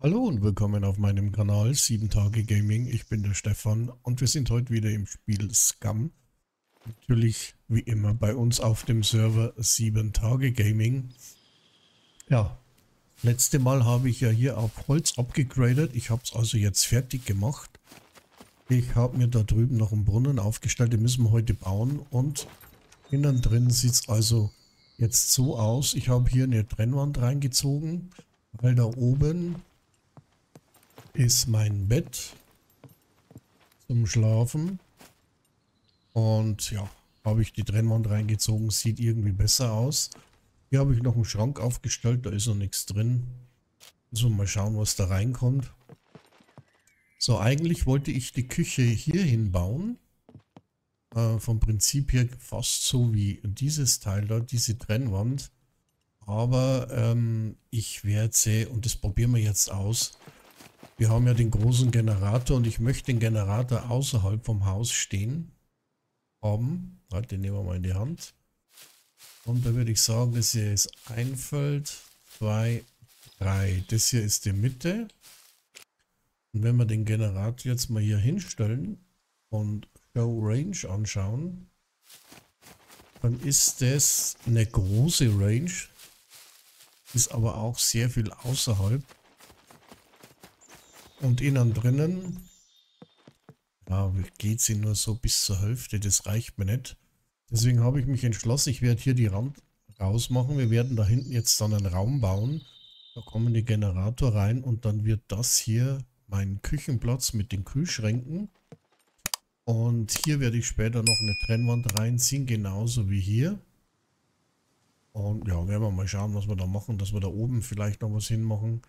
Hallo und willkommen auf meinem Kanal 7 Tage Gaming. Ich bin der Stefan und wir sind heute wieder im Spiel Scum. Natürlich wie immer bei uns auf dem Server 7 Tage Gaming. Ja, letzte Mal habe ich ja hier auf Holz abgegradet. Ich habe es also jetzt fertig gemacht. Ich habe mir da drüben noch einen Brunnen aufgestellt, den müssen wir heute bauen. Und innen drin sieht es also jetzt so aus. Ich habe hier eine Trennwand reingezogen, weil da oben ist mein Bett zum Schlafen und ja, habe ich die Trennwand reingezogen, sieht irgendwie besser aus. Hier habe ich noch einen Schrank aufgestellt, da ist noch nichts drin, also mal schauen, was da reinkommt. So, eigentlich wollte ich die Küche hier hinbauen, vom Prinzip her fast so wie dieses Teil da, diese Trennwand, aber ich werde, und das probieren wir jetzt aus. Wir haben ja den großen Generator und ich möchte den Generator außerhalb vom Haus stehen haben. Halt, den nehmen wir mal in die Hand. Und da würde ich sagen, das hier ist ein Feld, 2, 3. Das hier ist die Mitte. Und wenn wir den Generator jetzt mal hier hinstellen und Show Range anschauen, dann ist das eine große Range. Ist aber auch sehr viel außerhalb. Und innen drinnen, ja, geht sie nur so bis zur Hälfte, das reicht mir nicht. Deswegen habe ich mich entschlossen, ich werde hier die Rand rausmachen. Wir werden da hinten jetzt dann einen Raum bauen. Da kommen die Generator rein und dann wird das hier mein Küchenplatz mit den Kühlschränken. Und hier werde ich später noch eine Trennwand reinziehen, genauso wie hier. Und ja, werden wir mal schauen, was wir da machen, dass wir da oben vielleicht noch was hinmachen.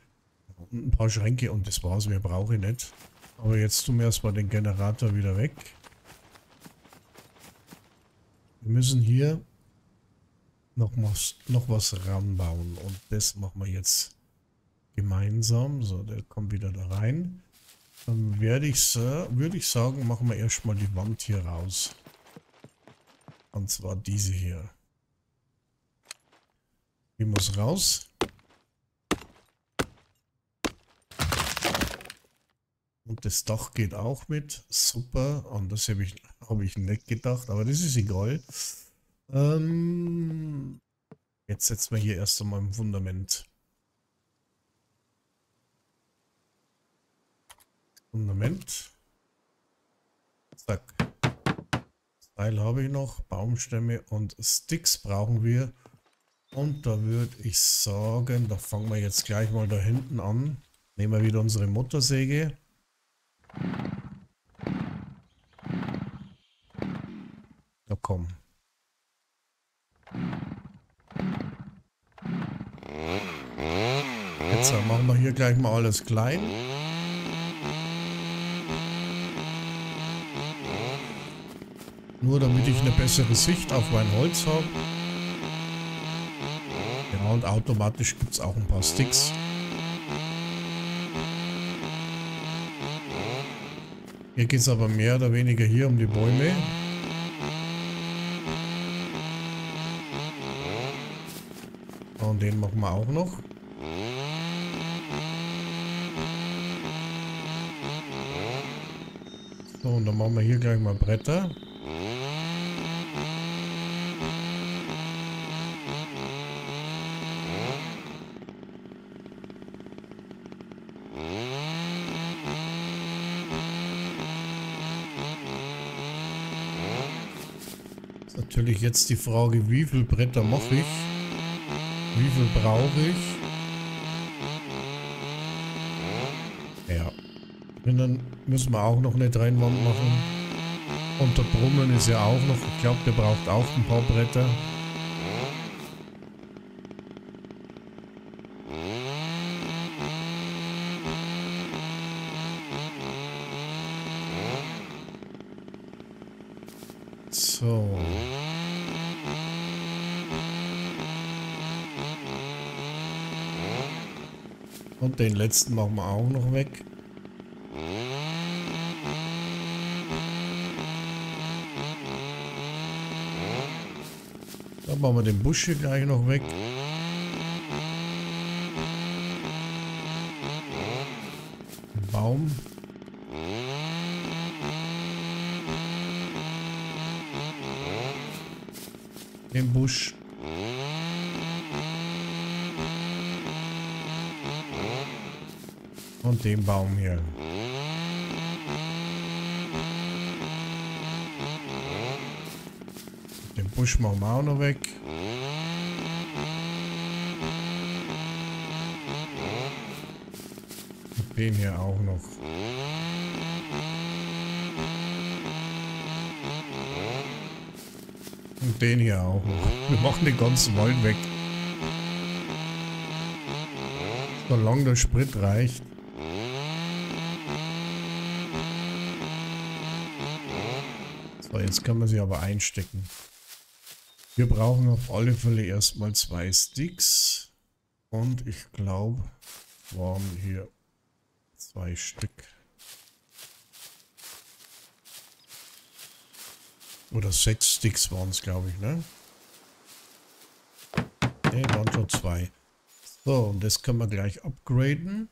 Und ein paar Schränke und das war's, mehr brauche ich nicht. Aber jetzt tun wir erstmal den Generator wieder weg. Wir müssen hier noch was ranbauen und das machen wir jetzt gemeinsam. So, der kommt wieder da rein. Dann würde ich sagen, machen wir erstmal die Wand hier raus. Und zwar diese hier. Die muss raus. Und das Dach geht auch mit. Super. Und das habe ich nicht gedacht. Aber das ist egal. Jetzt setzen wir hier erst einmal im Fundament. Fundament. Zack. Das Teil habe ich noch. Baumstämme und Sticks brauchen wir. Und da würde ich sagen, da fangen wir jetzt gleich mal da hinten an. Nehmen wir wieder unsere Motorsäge. Na komm. Jetzt machen wir hier gleich mal alles klein. Nur damit ich eine bessere Sicht auf mein Holz habe. Ja, und automatisch gibt es auch ein paar Sticks. Hier geht es aber mehr oder weniger hier um die Bäume. Und den machen wir auch noch. So, und dann machen wir hier gleich mal Bretter. Natürlich jetzt die Frage, wie viel Bretter mache ich? Wie viel brauche ich? Ja. Und dann müssen wir auch noch eine Trennwand machen. Und der Brunnen ist ja auch noch. Ich glaube, der braucht auch ein paar Bretter. So. Und den letzten machen wir auch noch weg. Dann machen wir den Busch hier gleich noch weg. Baum. Im Busch. Und den Baum hier. Den Busch machen wir auch noch weg. Und den hier auch noch. Und den hier auch noch. Wir machen den ganzen Wald weg. Solange der Sprit reicht. So, jetzt kann man sie aber einstecken. Wir brauchen auf alle Fälle erstmal 2 Sticks. Und ich glaube, waren hier 2 Stück. Oder 6 Sticks waren es, glaube ich, ne? Ne, waren schon 2. So, und das können wir gleich upgraden.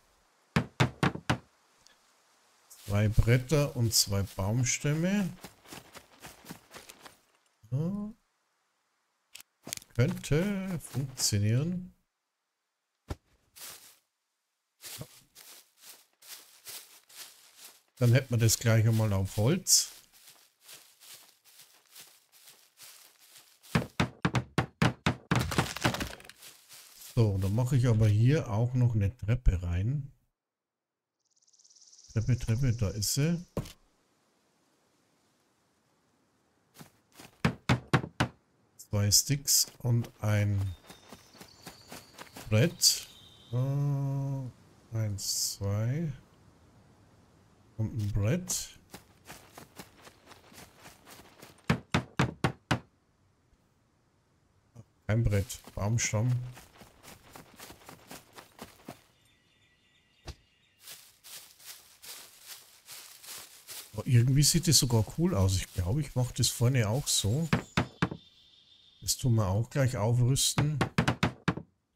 2 Bretter und 2 Baumstämme. So. Könnte funktionieren. Dann hätten wir das gleich einmal auf Holz. So, dann mache ich aber hier auch noch eine Treppe rein. Treppe, Treppe, da ist sie. Zwei Sticks und ein Brett. 1, 2. Und ein Brett. Kein Brett, Baumstamm. Irgendwie sieht das sogar cool aus. Ich glaube, ich mache das vorne auch so. Das tun wir auch gleich aufrüsten.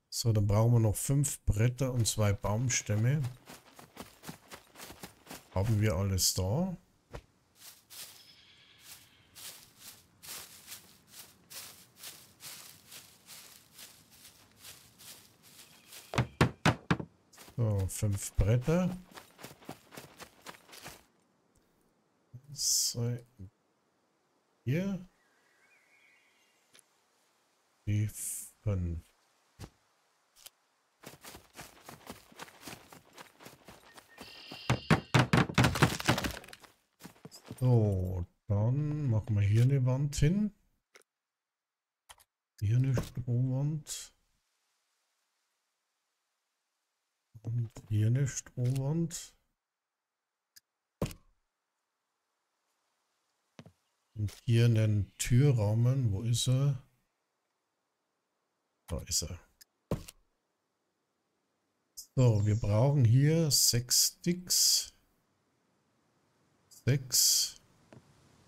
So, dann brauchen wir noch 5 Bretter und 2 Baumstämme. Haben wir alles da. So, 5 Bretter. 2, 4. Die 5. So, dann machen wir hier eine Wand hin. Hier eine Strohwand. Und hier eine Strohwand. Und hier einen Türrahmen. Wo ist er? Da ist er. So, wir brauchen hier 6 Sticks. 6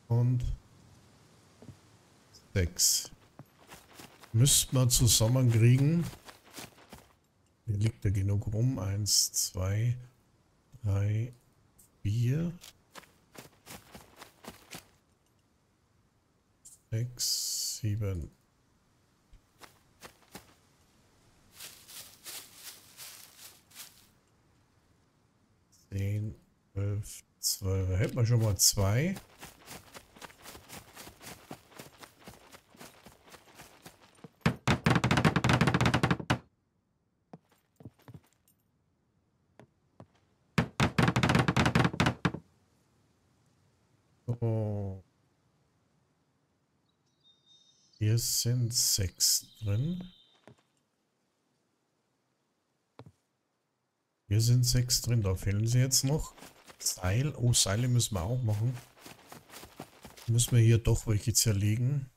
und 6. Müssten wir zusammenkriegen. Hier liegt ja genug rum. 1, 2, 3, 4, 6, 7. Den 12, 12. Da hätten wir schon mal 2. So. Hier sind 6 drin. Hier sind 6 drin, da fehlen sie jetzt noch. Seil, oh, Seile müssen wir auch machen. Müssen wir hier doch welche zerlegen.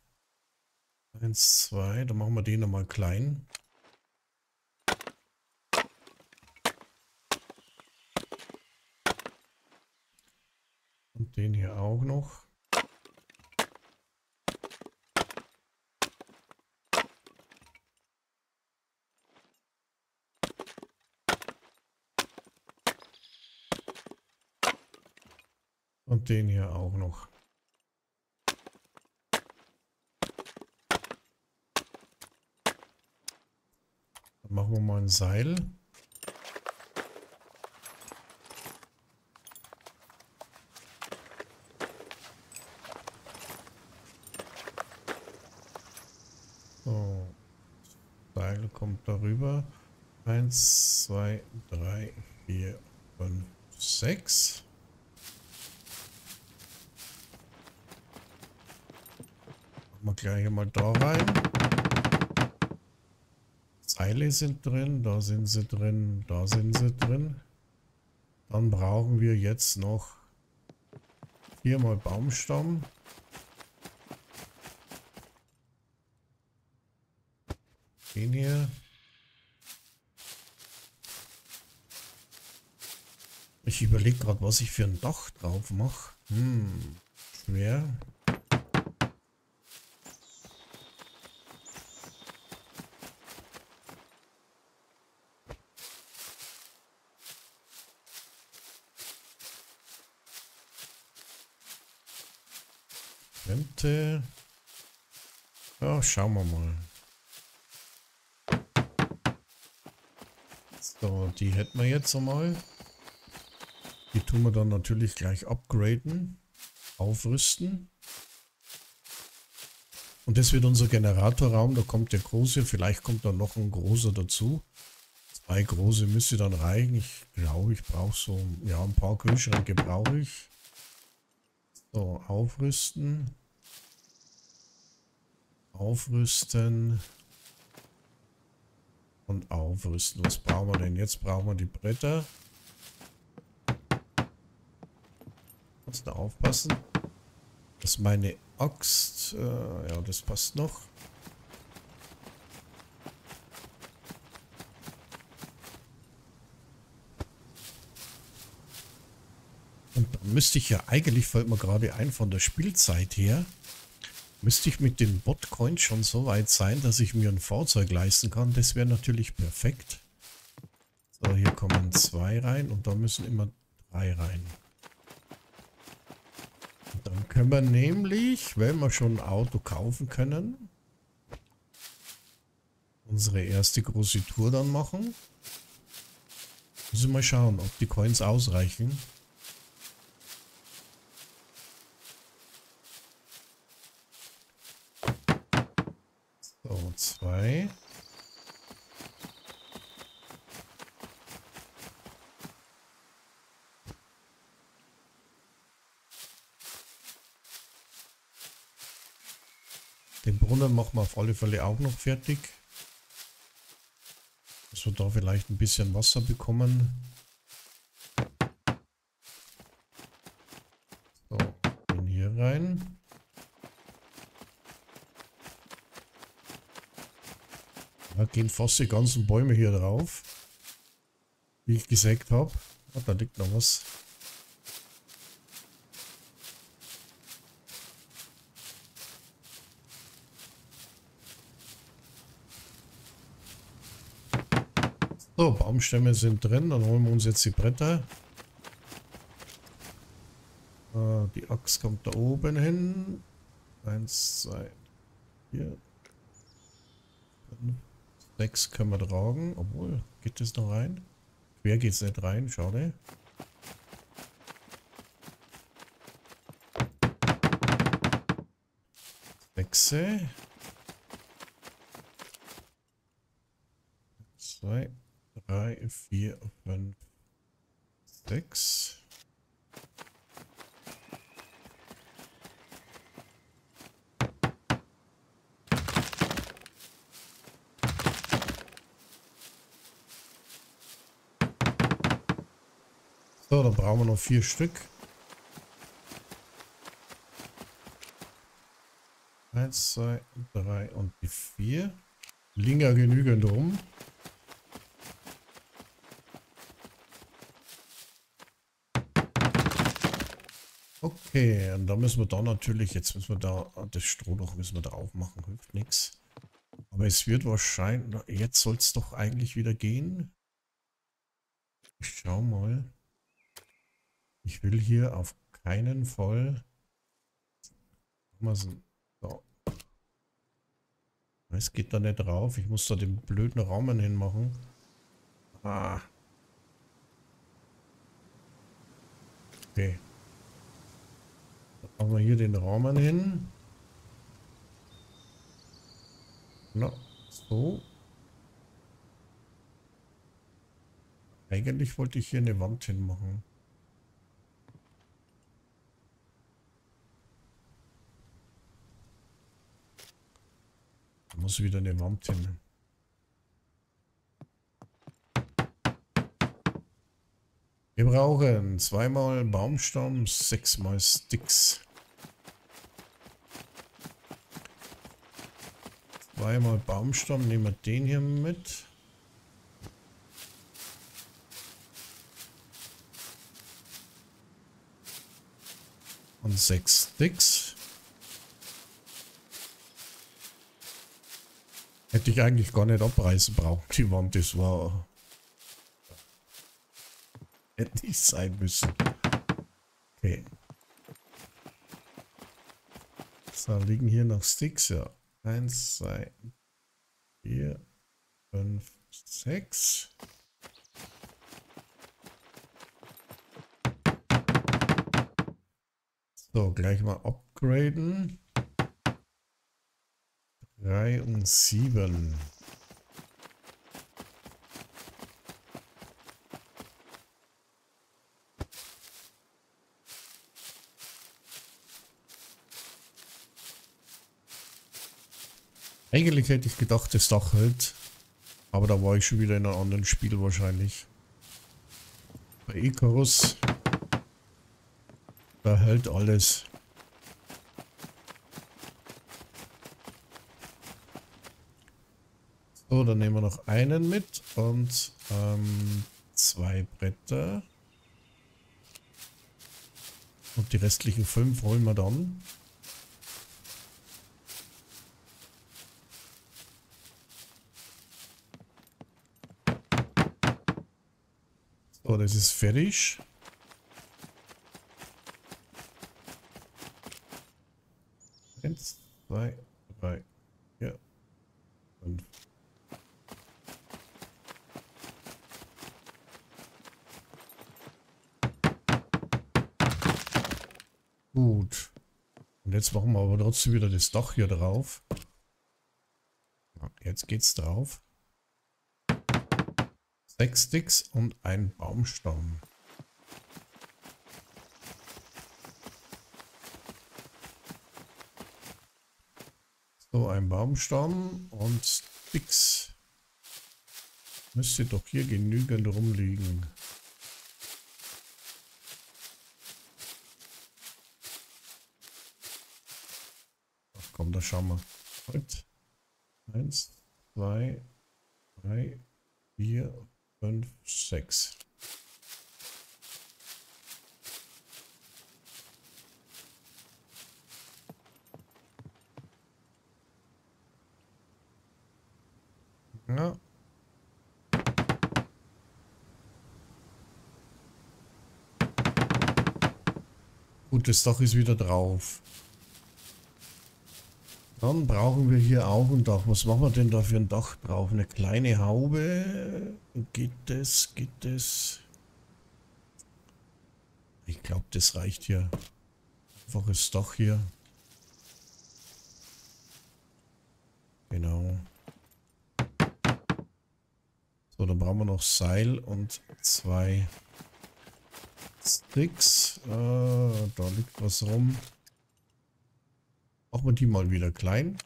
1, 2, dann machen wir den nochmal klein. Und den hier auch noch. Und den hier auch noch. Dann machen wir mal ein Seil. So. Seil kommt darüber. 1, 2, 3, 4, 5, 6. Machen wir gleich mal da rein. Seile sind drin, da sind sie drin, da sind sie drin. Dann brauchen wir jetzt noch 4 mal Baumstamm. Den hier. Ich überlege gerade, was ich für ein Dach drauf mache. Schwer. Könnte. Ja, schauen wir mal. So, die hätten wir jetzt einmal. Die tun wir dann natürlich gleich upgraden, aufrüsten. Und das wird unser Generatorraum, da kommt der große, vielleicht kommt dann noch ein großer dazu. 2 große müsste dann reichen. Ich glaube, ich brauche so, ja, ein paar Kühlschränke brauche ich. So, aufrüsten. Aufrüsten. Und aufrüsten. Was brauchen wir denn? Jetzt brauchen wir die Bretter. Muss da aufpassen, dass meine Axt, ja, das passt noch. Und da müsste ich ja eigentlich, fällt mir gerade ein, von der Spielzeit her, müsste ich mit den Botcoins schon so weit sein, dass ich mir ein Fahrzeug leisten kann. Das wäre natürlich perfekt. So, hier kommen 2 rein und da müssen immer 3 rein. Dann können wir nämlich, wenn wir schon ein Auto kaufen können, unsere erste große Tour dann machen. Müssen wir mal schauen, ob die Coins ausreichen. So, 2. Den Brunnen machen wir auf alle Fälle auch noch fertig. Dass wir da vielleicht ein bisschen Wasser bekommen. So, den hier rein. Da gehen fast die ganzen Bäume hier drauf. Wie ich gesägt habe. Ah, da liegt noch was. So, Baumstämme sind drin, dann holen wir uns jetzt die Bretter. Die Axt kommt da oben hin. 1, 2, 4, 5, 6 können wir tragen. Obwohl, geht das noch rein? Quer geht es nicht rein, schade. Sechse. 2, 3, 4, 5, 6. So, dann brauchen wir noch 4 Stück. 1, 2, 3 und die 4. Liegen ja genügend rum. Okay, und da müssen wir da natürlich, jetzt müssen wir da, das Strohdach müssen wir drauf machen, hilft nichts. Aber es wird wahrscheinlich, jetzt soll es doch eigentlich wieder gehen. Ich schau mal. Ich will hier auf keinen voll. So. Es geht da nicht drauf. Ich muss da den blöden Rahmen hinmachen. Ah. Okay. Dann machen wir hier den Rahmen hin. Na, so. Eigentlich wollte ich hier eine Wand hinmachen. Da muss wieder eine Wand hin. Wir brauchen 2 mal Baumstamm, 6 mal Sticks. 2 mal Baumstamm, nehmen wir den hier mit. Und 6 Sticks. Hätte ich eigentlich gar nicht abreißen braucht, die Wand, das war... Hätte ich sein müssen. Okay. So, liegen hier noch Sticks, ja. 1, 2, 4, 5, 6. So, gleich mal upgraden. 3 und 7. Eigentlich hätte ich gedacht, das Dach hält, aber da war ich schon wieder in einem anderen Spiel wahrscheinlich. Bei Icarus, da hält alles. So, dann nehmen wir noch einen mit und 2 Bretter. Und die restlichen 5 holen wir dann. So, das ist fertig. Eins, zwei, drei, vier, 5. Gut. Und jetzt machen wir aber trotzdem wieder das Dach hier drauf. Jetzt geht's drauf. 6 Sticks und ein Baumstamm. So, ein Baumstamm und Sticks. Müsste doch hier genügend rumliegen. Ach komm, da schauen wir. Gut. 1, 2, 3, 4. 5, 6. Ja. Gut, das Dach ist wieder drauf. Dann brauchen wir hier auch ein Dach. Was machen wir denn da für ein Dach drauf? Eine kleine Haube? Geht das? Geht das? Ich glaube, das reicht hier. Einfaches Dach hier. Genau. So, dann brauchen wir noch Seil und 2 Sticks. Da liegt was rum. Machen wir die mal wieder klein.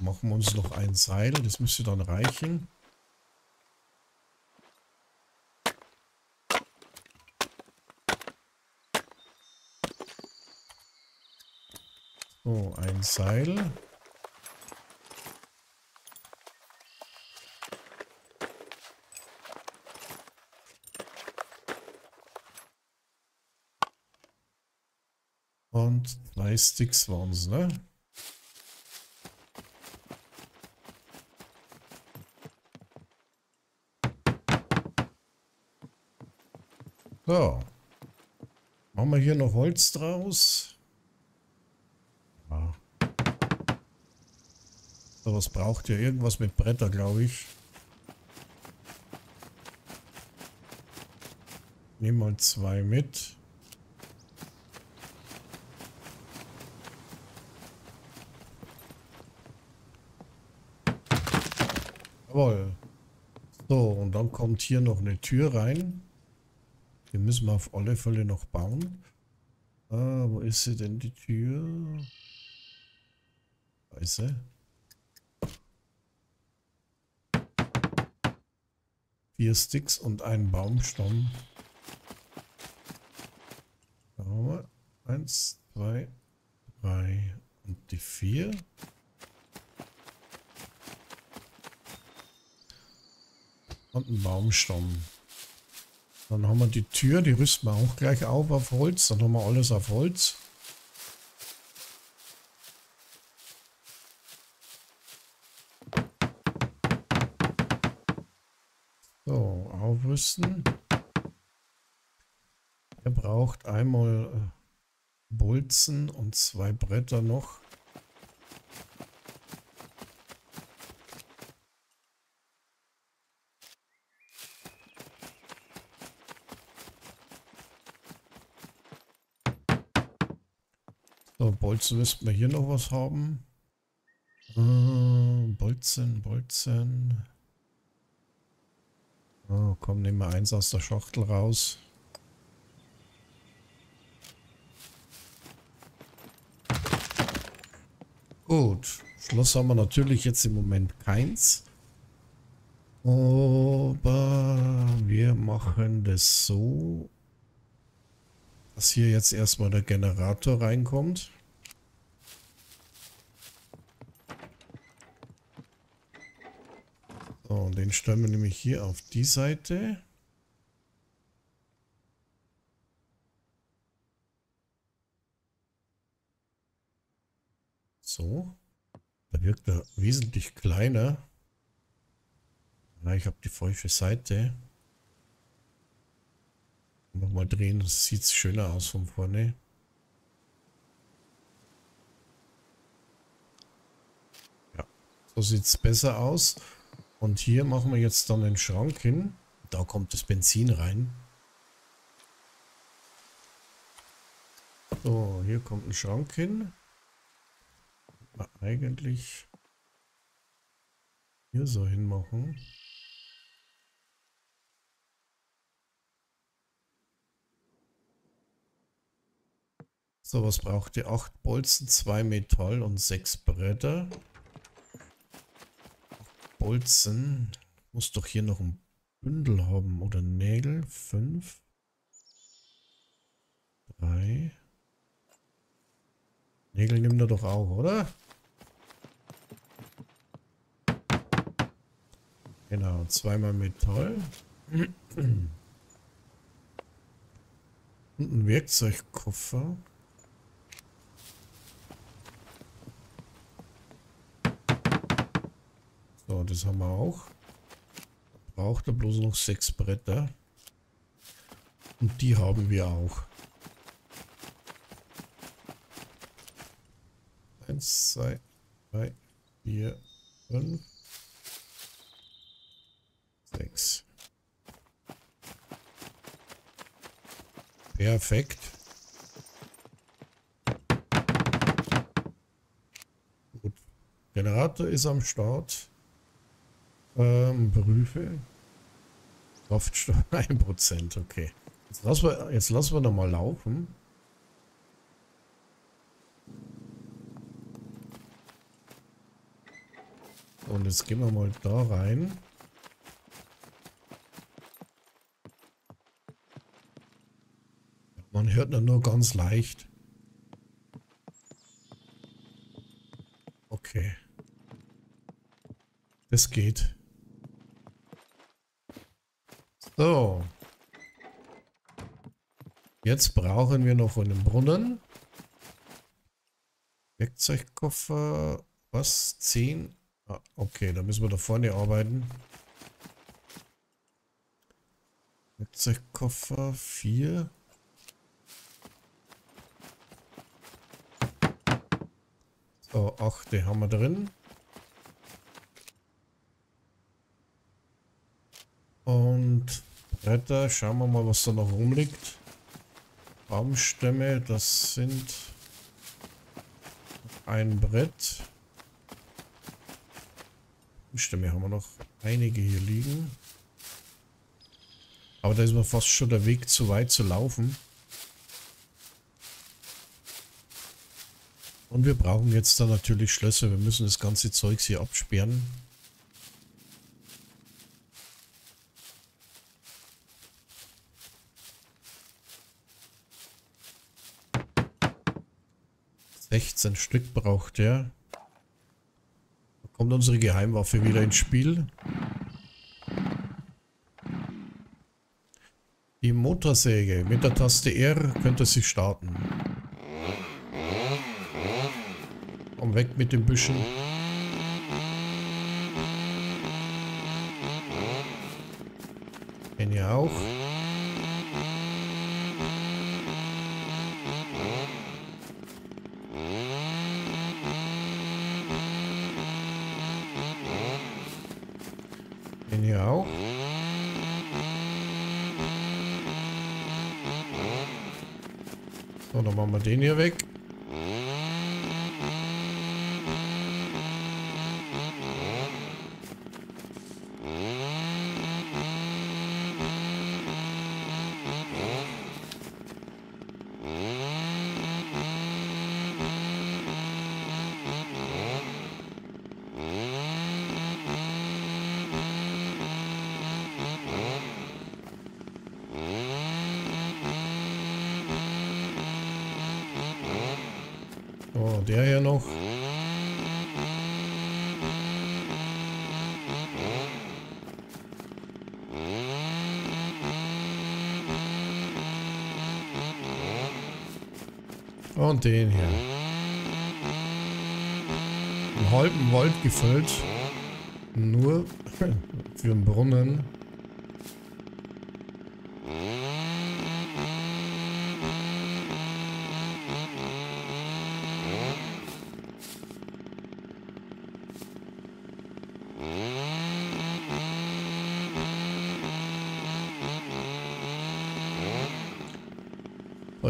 Machen wir uns noch ein Seil, das müsste dann reichen. So, ein Seil. Und 2 Sticks waren es, ne? So. Machen wir hier noch Holz draus. Ja. So, was braucht ihr? Irgendwas mit Bretter, glaube ich. Nehmen mal 2 mit. Jawohl. So, und dann kommt hier noch eine Tür rein. Die müssen wir auf alle Fälle noch bauen. Ah, wo ist sie denn, die Tür? Da ist sie. 4 Sticks und einen Baumstamm. 1, 2, 3 und die 4. Und einen Baumstamm. Dann haben wir die Tür, die rüsten wir auch gleich auf Holz. Dann haben wir alles auf Holz. So, aufrüsten. Er braucht einmal Bolzen und 2 Bretter noch. So, Bolzen müssten wir hier noch was haben. Bolzen. Oh, komm, nehmen wir eins aus der Schachtel raus. Gut, Schloss haben wir natürlich jetzt im Moment keins. Aber wir machen das so, dass hier jetzt erstmal der Generator reinkommt. So, und den stellen wir nämlich hier auf die Seite. So, da wirkt er wesentlich kleiner. Na, ich habe die falsche Seite. Nochmal drehen, das sieht schöner aus von vorne. Ja, so sieht es besser aus. Und hier machen wir jetzt dann den Schrank hin. Da kommt das Benzin rein. So, hier kommt ein Schrank hin. Eigentlich hier so hinmachen. So, was braucht ihr? 8 Bolzen, 2 Metall und 6 Bretter. Bolzen. Muss doch hier noch ein Bündel haben oder Nägel. 5, 3. Nägel nimmt er doch auch, oder? Genau, 2 mal Metall. Und ein Werkzeugkoffer. So, das haben wir auch. Braucht er bloß noch 6 Bretter. Und die haben wir auch. 1, 2, 3, 4, 5, 6. Perfekt. Gut. Generator ist am Start. Prüfe. Kraftstoff 1%. Okay. Jetzt lassen wir noch mal laufen. Und jetzt gehen wir mal da rein. Man hört nur ganz leicht. Okay. Das geht. So. Jetzt brauchen wir noch einen Brunnen. Werkzeugkoffer. Was? 10? Ah, okay, da müssen wir da vorne arbeiten. Werkzeugkoffer 4. So, 8 haben wir drin. Und Bretter, schauen wir mal, was da noch rumliegt. Baumstämme, das sind ein Brett. Baumstämme haben wir noch einige hier liegen. Aber da ist mir fast schon der Weg zu weit zu laufen. Und wir brauchen jetzt dann natürlich Schlösser. Wir müssen das ganze Zeugs hier absperren. Ein Stück braucht er. Da kommt unsere Geheimwaffe wieder ins Spiel. Die Motorsäge. Mit der Taste R könnte sie starten. Komm weg mit den Büschen. Den hier auch. Den hier weg. Der hier noch. Und den hier. Im halben Wald gefüllt. Nur für einen Brunnen.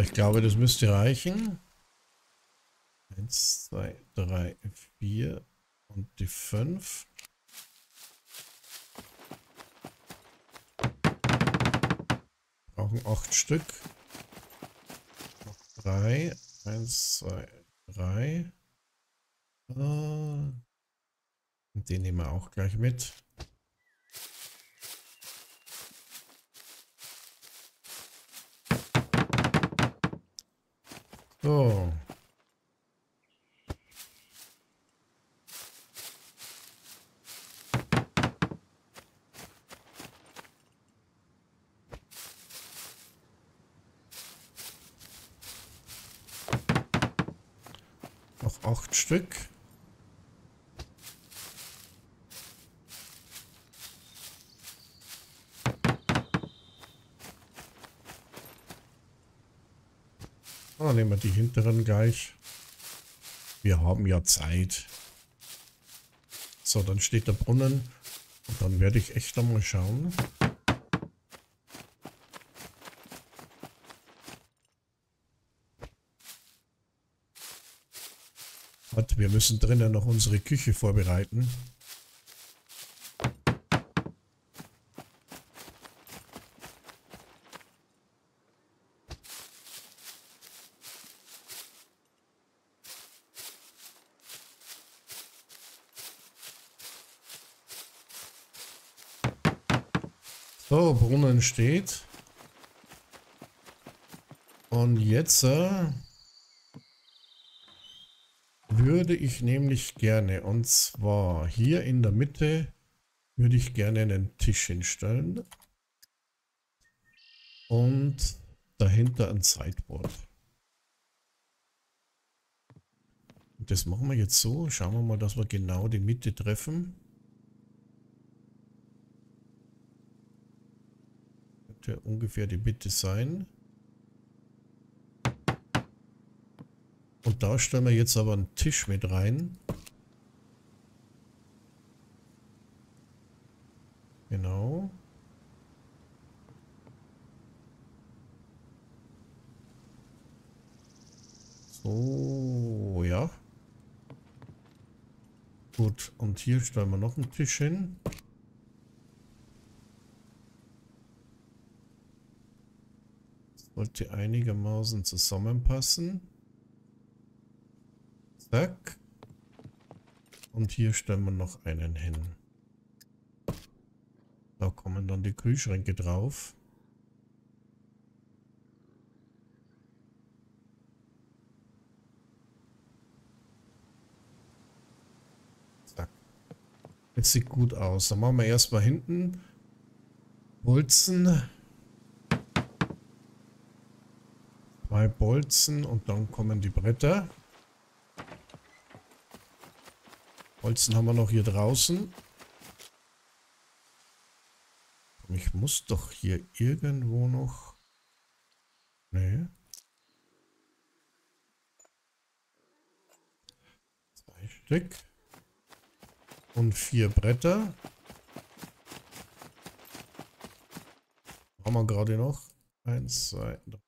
Ich glaube, das müsste reichen. 1, 2, 3, 4 und die 5. Brauchen 8 Stück. Noch 3. 1, 2, 3. Und den nehmen wir auch gleich mit. So. Noch 8 Stück. Nehmen wir die hinteren gleich. Wir haben ja Zeit. So, dann steht der Brunnen. Und dann werde ich echt einmal schauen. Warte, wir müssen drinnen noch unsere Küche vorbereiten. So, Brunnen steht. Und jetzt würde ich nämlich gerne, und zwar hier in der Mitte, würde ich gerne einen Tisch hinstellen. Und dahinter ein Sideboard. Und das machen wir jetzt so. Schauen wir mal, dass wir genau die Mitte treffen. dürfte ungefähr die Bitte sein. Und da stellen wir jetzt aber einen Tisch mit rein. Genau. So, ja. Gut, und hier stellen wir noch einen Tisch hin. Sollte einigermaßen zusammenpassen. Zack. Und hier stellen wir noch einen hin. Da kommen dann die Kühlschränke drauf. Zack. Das sieht gut aus. Dann machen wir erstmal hinten Bolzen. 2 Bolzen und dann kommen die Bretter. Bolzen haben wir noch hier draußen. Ich muss doch hier irgendwo noch... Nee. 2 Stück. Und 4 Bretter. Haben wir gerade noch. 1, 2, 3,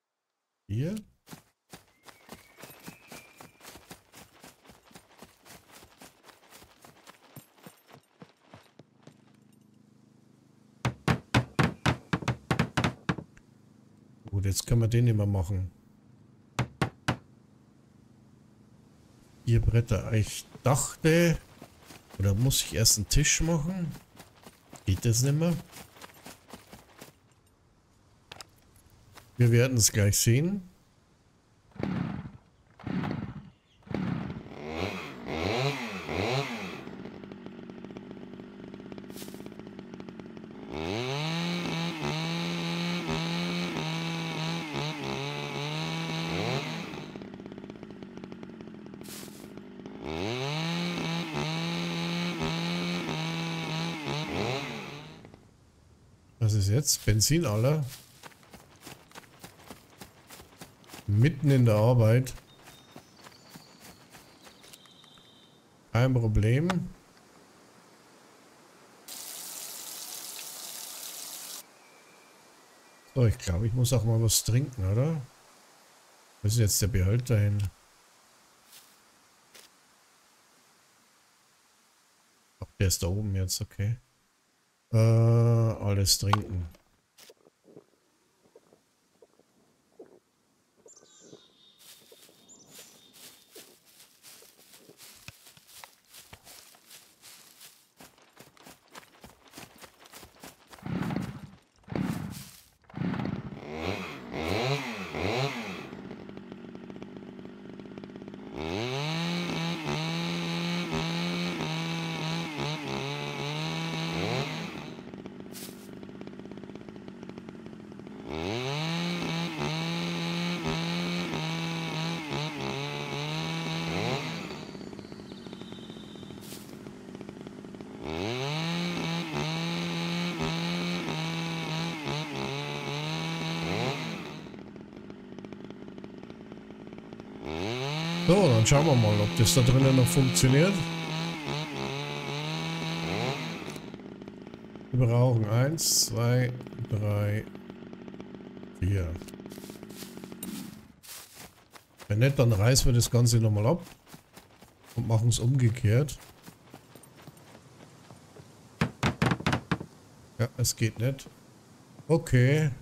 4. Jetzt können wir den immer machen. 4 Bretter. Ich dachte, oder muss ich erst einen Tisch machen? Geht das nicht mehr? Wir werden es gleich sehen. Was ist jetzt? Benzin aller. Mitten in der Arbeit. Kein Problem. So, ich glaube, ich muss auch mal was trinken, oder? Wo ist jetzt der Behälter hin? Ach, der ist da oben jetzt, okay. Alles trinken. So, dann schauen wir mal, ob das da drinnen noch funktioniert. Wir brauchen 1, 2, 3, 4. Wenn nicht, dann reißen wir das Ganze nochmal ab und machen es umgekehrt. Ja, es geht nicht. Okay.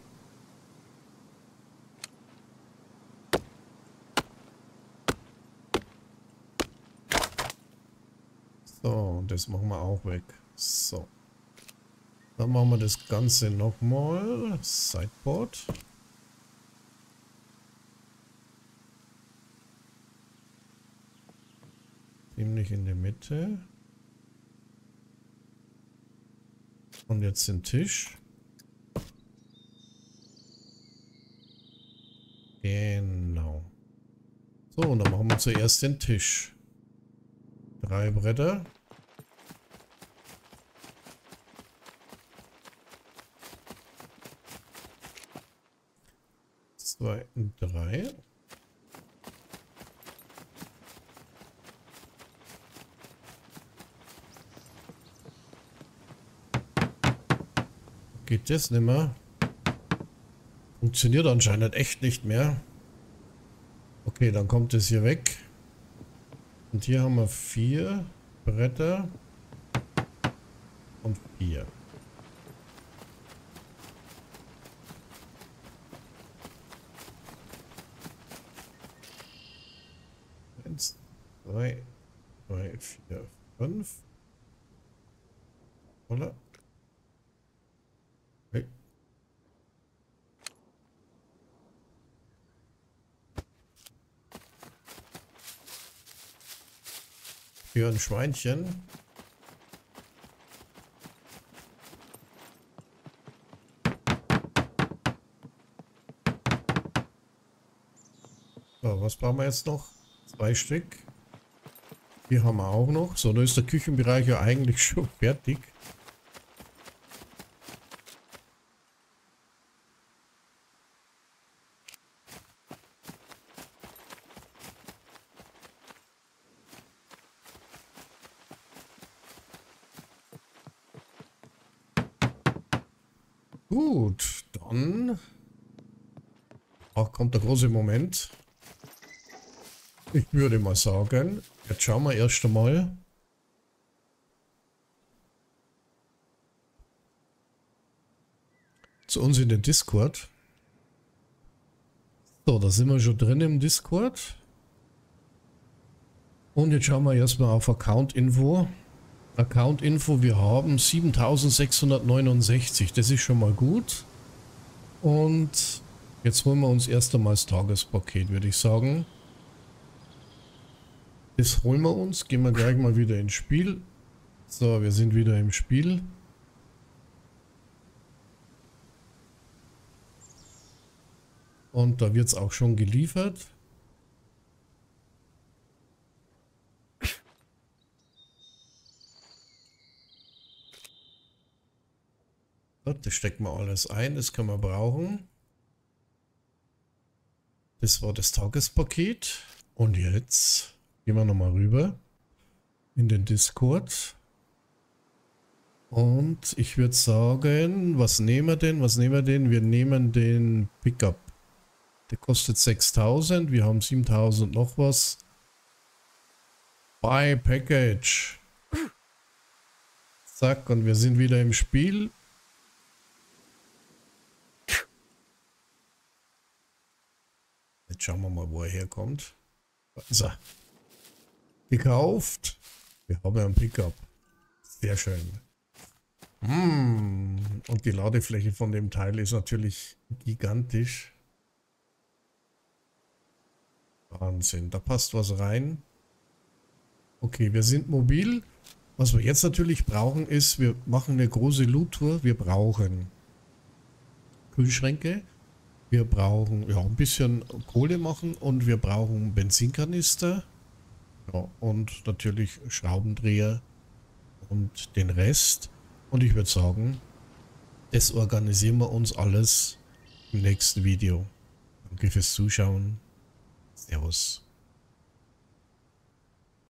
Das machen wir auch weg. So. Dann machen wir das Ganze nochmal. Sideboard. Ziemlich in der Mitte. Und jetzt den Tisch. Genau. So, und dann machen wir zuerst den Tisch. 3 Bretter. zwei, drei. Geht das nicht mehr? Funktioniert anscheinend echt nicht mehr. Okay, dann kommt das hier weg. Und hier haben wir 4 Bretter und 4. Eins, zwei, drei, vier, 5. Oder? Für ein Schweinchen. So, was brauchen wir jetzt noch? 2 Stück. Die haben wir auch noch. So, da ist der Küchenbereich ja eigentlich schon fertig. Gut, dann auch kommt der große Moment. Ich würde mal sagen, jetzt schauen wir erst einmal. Zu uns in den Discord. So, da sind wir schon drin im Discord. Und jetzt schauen wir erstmal auf Account-Info. Account-Info, wir haben 7669, das ist schon mal gut. Und jetzt holen wir uns erst einmal das Tagespaket, würde ich sagen. Das holen wir uns, gehen wir gleich mal wieder ins Spiel. So, wir sind wieder im Spiel. Und da wird es auch schon geliefert. Das stecken wir alles ein, das können wir brauchen. Das war das Tagespaket. Und jetzt gehen wir nochmal rüber in den Discord. Und ich würde sagen, was nehmen wir denn? Was nehmen wir denn? Wir nehmen den Pickup. Der kostet 6000, wir haben 7000 noch was. Buy Package. Zack, und wir sind wieder im Spiel. Jetzt schauen wir mal, wo er herkommt. So. Gekauft. Wir haben einen Pickup. Sehr schön. Und die Ladefläche von dem Teil ist natürlich gigantisch. Wahnsinn. Da passt was rein. Okay, wir sind mobil. Was wir jetzt natürlich brauchen ist, wir machen eine große Loot-Tour. Wir brauchen Kühlschränke. Wir brauchen ja ein bisschen Kohle machen und wir brauchen Benzinkanister, ja, und natürlich Schraubendreher und den Rest. Und ich würde sagen, das organisieren wir uns alles im nächsten Video. Danke fürs Zuschauen. Servus.